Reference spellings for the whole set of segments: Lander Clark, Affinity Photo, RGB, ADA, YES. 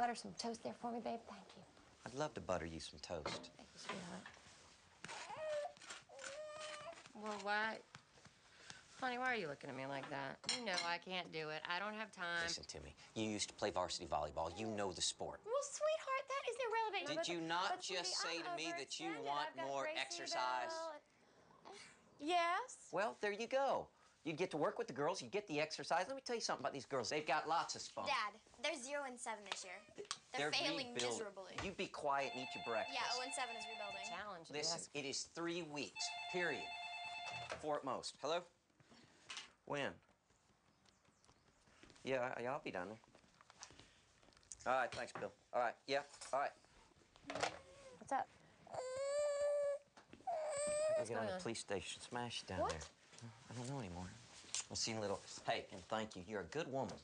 butter some toast there for me, babe? Thank you. I'd love to butter you some toast. Thank you, sweetheart. Well, why? Honey, why are you looking at me like that? You know I can't do it. I don't have time. Listen to me. You used to play varsity volleyball. You know the sport. Well, sweetheart, that is irrelevant. Did you not just say to me that you want more exercise? Yes. Well, there you go. You get to work with the girls. You get the exercise. Let me tell you something about these girls. They've got lots of spunk. Dad, they're 0-7 this year. They're failing miserably. You be quiet and eat your breakfast. Yeah, 0-7 is rebuilding. Challenge. Listen, it is 3 weeks, period. 4 at most. Hello? When? Yeah, I'll be down there. All right, thanks, Bill. All right, yeah, all right. What's up? I got on the police station smash down there. I don't know anymore. We'll see you in a little. Hey, and thank you. You're a good woman.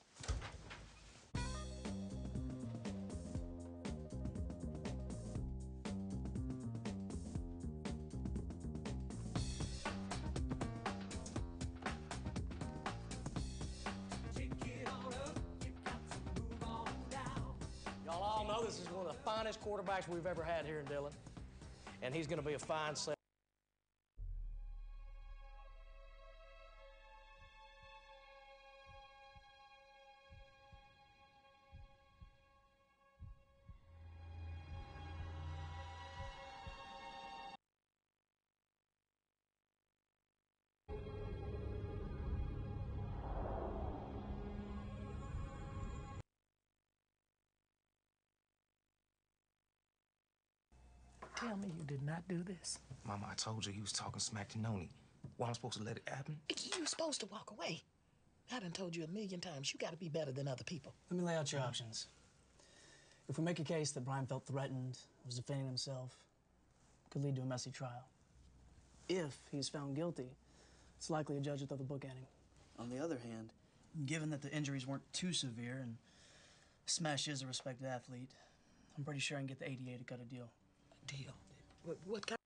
Y'all all know this is one of the finest quarterbacks we've ever had here in Dillon, and he's going to be a fine set. Tell me you did not do this. Mama, I told you he was talking smack to Noni. Why am I supposed to let it happen? You're supposed to walk away. I done told you a million times, you gotta be better than other people. Let me lay out your options. If we make a case that Brian felt threatened, was defending himself, could lead to a messy trial. If he is found guilty, it's likely a judge will throw the book at him. On the other hand, given that the injuries weren't too severe and Smash is a respected athlete, I'm pretty sure I can get the ADA to cut a deal. Deal. What kind?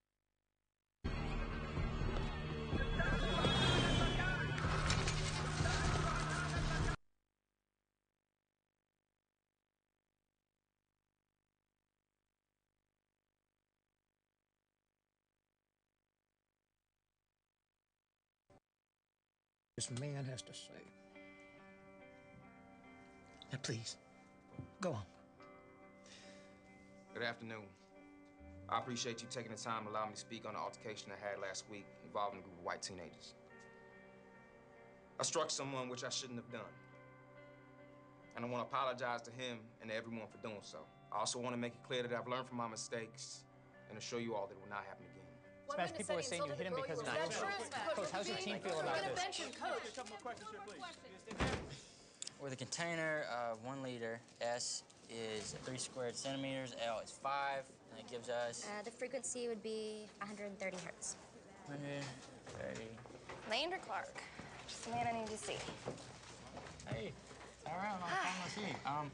This man has to say. Now, please, go on. Good afternoon. I appreciate you taking the time to allow me to speak on the altercation I had last week involving a group of white teenagers. I struck someone which I shouldn't have done. And I want to apologize to him and to everyone for doing so. I also want to make it clear that I've learned from my mistakes and assure you all that it will not happen again. Smash, people are saying you hit him because of the coach. Coach, how's your team feel about this? We're going to bench him, coach. Questions. With a container of 1 liter, S is 3 squared centimeters, L is 5, and it gives us... the frequency would be 130 hertz. 130. Lander Clark, just a man I need to see. Hey, it's around, I'll see you.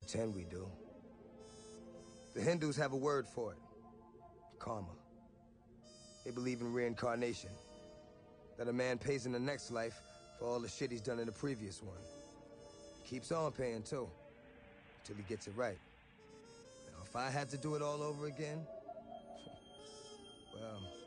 Pretend we do. The Hindus have a word for it. Karma. They believe in reincarnation. That a man pays in the next life for all the shit he's done in the previous one. He keeps on paying too. Till he gets it right. Now if I had to do it all over again... well...